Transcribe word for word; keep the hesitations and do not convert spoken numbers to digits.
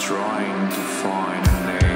Trying to find an